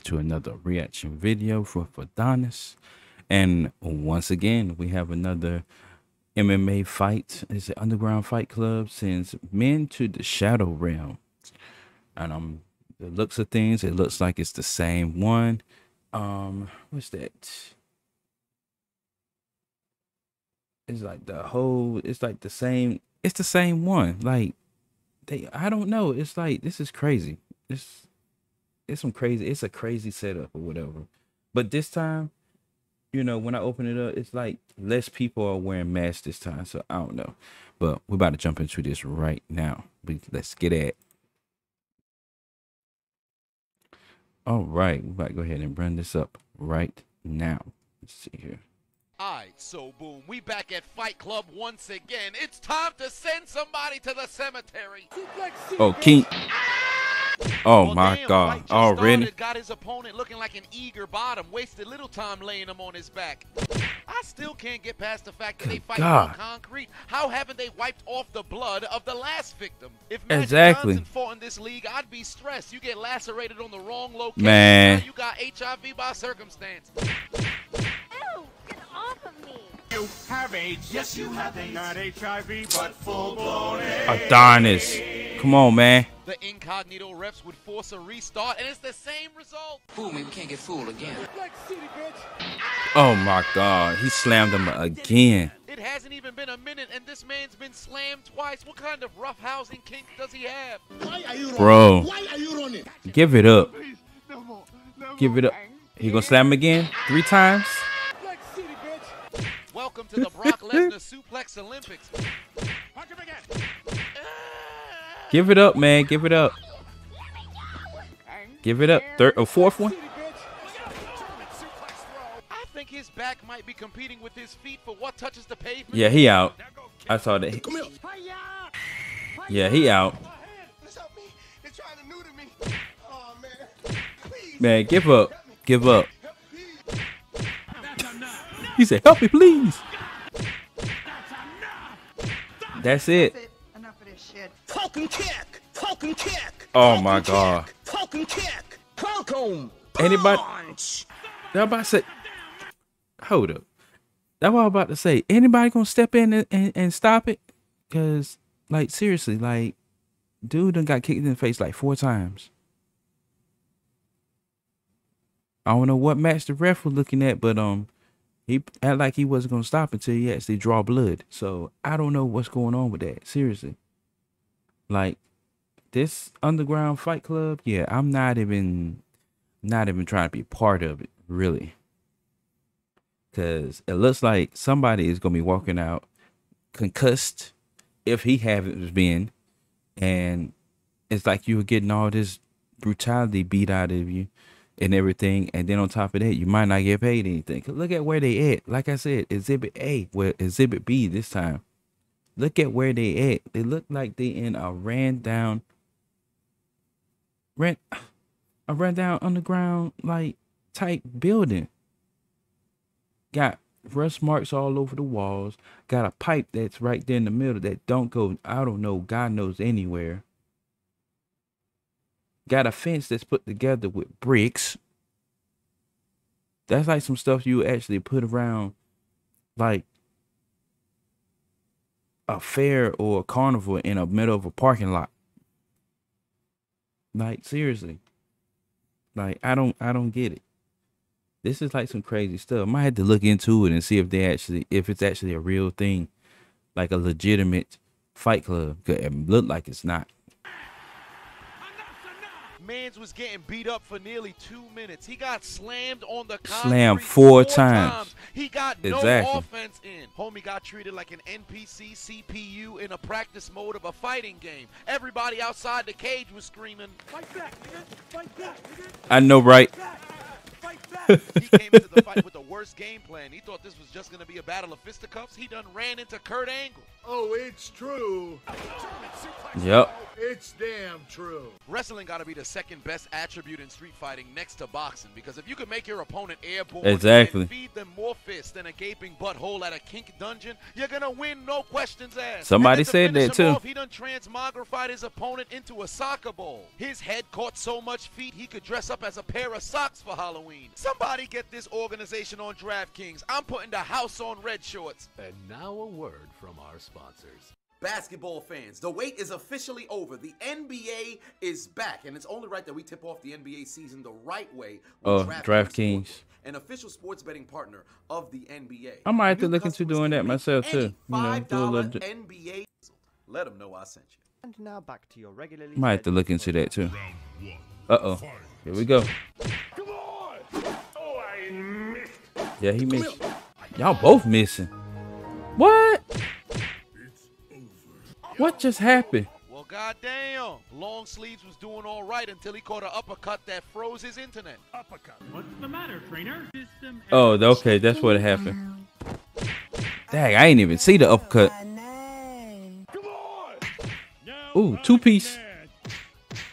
back to another reaction video for Fadonis, and once again we have another MMA fight. It's the Underground Fight Club sends men to the shadow realm, and the looks of things, it looks like it's the same one. What's that? It's like the whole, it's like the same, it's the same one. Like they, I don't know, it's like, this is crazy. It's some crazy, it's a crazy setup or whatever. But this time, you know, when I open it up, it's like less people are wearing masks this time, so I don't know. But we're about to jump into this right now. Let's get at it. All right, we're about to go ahead and run this up right now. Let's see here. All right, so boom, we back at Fight Club once again. It's time to send somebody to the cemetery. Oh, King. Oh, well, my damn, God. Already. Got his opponent looking like an eager bottom. Wasted little time laying him on his back. I still can't get past the fact that they fight on concrete. How haven't they wiped off the blood of the last victim? If Magic Johnson fought in this league, I'd be stressed. You get lacerated on the wrong location. Man. You got HIV by circumstance. You have AIDS. Yes, you have AIDS. Not HIV, but full-blown AIDS. Adonis. Come on, man. The incognito refs would force a restart, and it's the same result. Fool me, we can't get fooled again. Oh, my God. He slammed him again. It hasn't even been a minute, and this man's been slammed twice. What kind of roughhousing kink does he have? Why are you running? Why are you running? Give it up. Please, no more. No more. Give it up. He gonna slam him again? 3 times? Welcome to the Brock Lesnar Suplex Olympics. Punch him again. Give it up, man. Give it up. Give it up. 4th one. I think his back might be competing with his feet for what touches the pavement. Yeah, he out. I saw that. Yeah, he out. Man, give up. Give up. He said, help me, please. That's it. Enough of this shit. Poke and kick. Poke and kick. Oh, my God. Poke and kick. Poke him. Anybody? That's what I'm about to say. Hold up. That's what I'm about to say. Anybody going to step in and stop it? Because, like, seriously, like, dude done got kicked in the face like 4 times. I don't know what match the ref was looking at, but, he act like he wasn't going to stop until he actually draw blood. So I don't know what's going on with that. Seriously. Like this Underground Fight Club. Yeah, I'm not even trying to be part of it, really. Because it looks like somebody is going to be walking out concussed, if he hasn't been. And it's like you were getting all this brutality beat out of you and everything, and then on top of that, you might not get paid anything. Look at where they at. Like I said, Exhibit A, well, Exhibit B this time. Look at where they at. They look like they in a ran down underground, like, type building. Got rust marks all over the walls. Got a pipe that's right there in the middle that don't go, I don't know, God knows, anywhere. Got a fence that's put together with bricks. That's like some stuff you actually put around like a fair or a carnival in the middle of a parking lot. Like, seriously. Like, I don't get it. This is like some crazy stuff. I might have to look into it and see if they actually, if it's actually a real thing, like a legitimate fight club. It looked like it's not. Mans was getting beat up for nearly 2 minutes. He got slammed on the concrete. Slammed 4 times. He got no offense in. Homie got treated like an NPC CPU in a practice mode of a fighting game. Everybody outside the cage was screaming, "Fight back, nigga! Fight back, nigga!" I know, right? He came into the fight with the worst game plan. He thought this was just going to be a battle of fisticuffs. He done ran into Kurt Angle. Oh, it's true. Yep. It's damn true. Wrestling got to be the second best attribute in street fighting next to boxing, because if you can make your opponent airborne and feed them more fists than a gaping butthole at a kink dungeon, you're going to win, no questions asked. Somebody said that too. Off, he done transmogrified his opponent into a soccer ball. His head caught so much feet he could dress up as a pair of socks for Halloween. Somebody get this organization on DraftKings. I'm putting the house on red shorts. And now a word from our sponsors. Basketball fans, the wait is officially over. The NBA is back, and it's only right that we tip off the NBA season the right way. Oh, DraftKings. An official sports betting partner of the NBA. I might have to look into doing that myself, too. You know, do a little NBA. Let them know I sent you. And now back to your regularly. Might have to look into that, too. Uh-oh. Here we go. Come on. Oh, I missed. Yeah, he missed. Y'all both missing. What? What just happened? Well, goddamn. Long Sleeves was doing all right until he caught an uppercut that froze his internet. Uppercut. What's the matter, trainer? Oh, okay. That's what happened. Dang, I ain't even see the uppercut. Ooh, two-piece.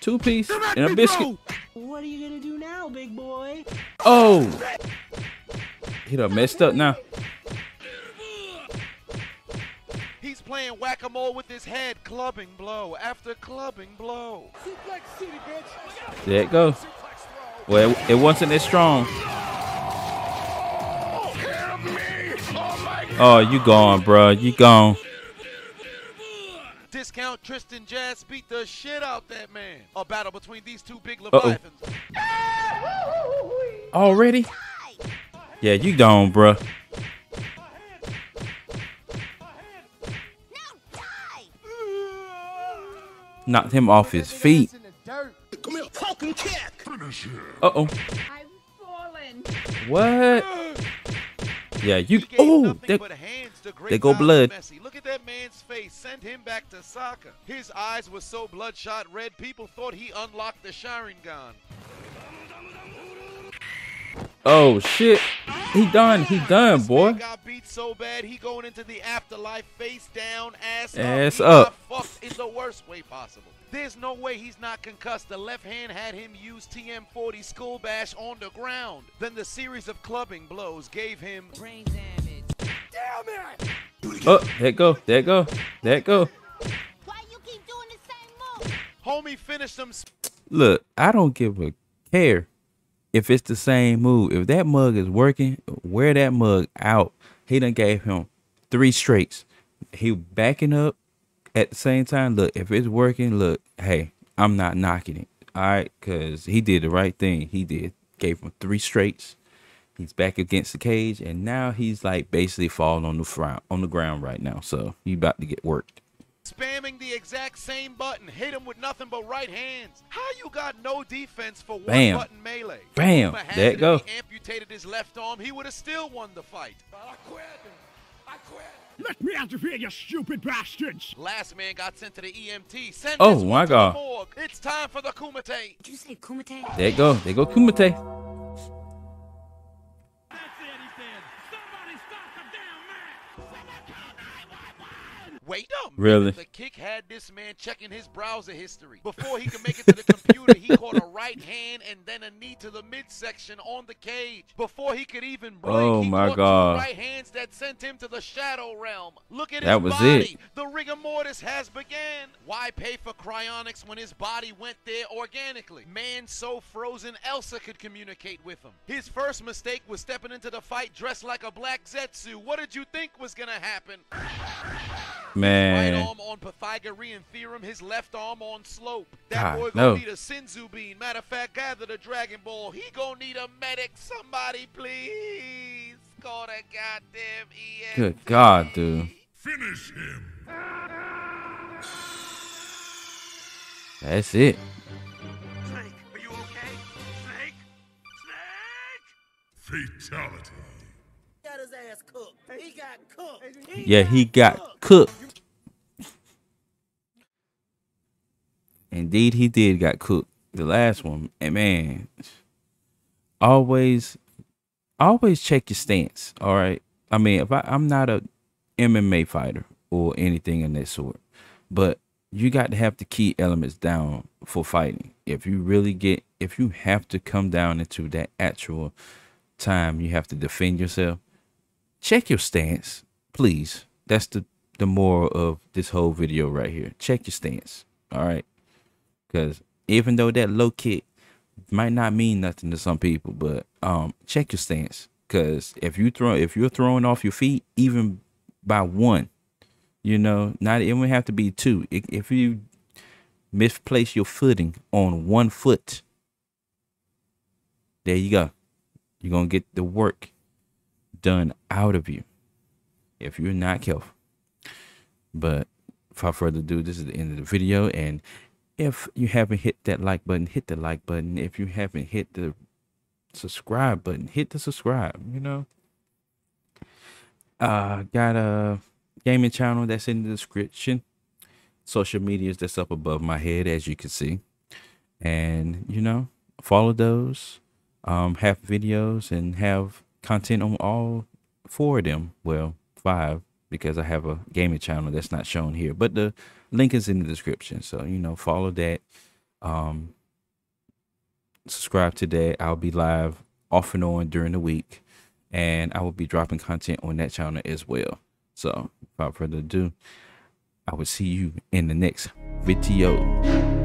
Two-piece and a biscuit. What are you going to do now, big boy? Oh. He done messed up now. Playing whack-a-mole with his head, clubbing blow after clubbing blow. There it goes. Well, it wasn't as strong. Oh, you gone, bro. You gone. Discount Tristan Jazz beat the shit out that man. A battle between these two big leviathans. Already? Yeah, you gone, bro. Knocked him off his feet. Uh-oh. What? Yeah, you. Oh, they go blood. Look at that man's face. Send him back to soccer. His eyes were so bloodshot red, people thought he unlocked the Sharingan. Oh shit. He done, boy. Got beat so bad he going into the afterlife face down, ass up. Fucked in the worst way possible. There's no way he's not concussed. The left hand had him use TM40 skull bash on the ground. Then the series of clubbing blows gave him brain damage. Damn it! Oh, there it go. Why you keep doing the same move? Homie finished him. Look, I don't give a care. If it's the same move, if that mug is working, wear that mug out. He done gave him three straights. He backing up at the same time. Look, if it's working, look, hey, I'm not knocking it. All right, because he did the right thing. He did. Gave him three straights. He's back against the cage, and now he's like basically falling on the ground right now. So you about to get worked. Spamming the exact same button, hit him with nothing but right hands. How you got no defense for one button melee? Bam! There it go. Amputated his left arm, he would have still won the fight. I quit. I quit. Let me interfere, you stupid bastards. Last man got sent to the EMT. Send oh my god! It's time for the kumite. Did you say kumite? There it go. There go kumite. Wait up. Really? The kick had this man checking his browser history. Before he could make it to the computer, he caught a right hand and then a knee to the midsection on the cage. Before he could even blink, he caught two right hands that sent him to the shadow realm. Look at his body. The rigor mortis has began. Why pay for cryonics when his body went there organically? Man so frozen, Elsa could communicate with him. His first mistake was stepping into the fight dressed like a black Zetsu. What did you think was going to happen? Man. Right arm on Pythagorean theorem, his left arm on slope. That boy gonna need a Senzu bean. Matter of fact, gather the Dragon Ball. He gonna need a medic. Somebody please call a goddamn EMT. Good God, dude. Finish him. That's it. Snake, are you okay? Snake? Snake? Fatality. Yeah, he got cooked. Indeed, he did got cooked. The last one. And man, always check your stance. All right. I mean, if I'm not a MMA fighter or anything in that sort, but you got to have the key elements down for fighting. If you have to come down into that actual time, you have to defend yourself. Check your stance, please. That's the moral of this whole video right here. Check your stance. All right. Because even though that low kick might not mean nothing to some people, but check your stance. Because if you're throwing off your feet, even by one, you know, not it would have to be two. If you misplace your footing on one foot, there you go. You're going to get the work done out of you if you're not careful. But without further ado, this is the end of the video. And if you haven't hit that like button, hit the like button. If you haven't hit the subscribe button, hit the subscribe. You know, got a gaming channel that's in the description, social medias that's up above my head, as you can see. And you know, follow those. Have videos and have content on all four of them. Well, five, because I have a gaming channel that's not shown here, but the link is in the description. So, you know, follow that, subscribe to that. I'll be live off and on during the week, and I will be dropping content on that channel as well. So without further ado, I will see you in the next video.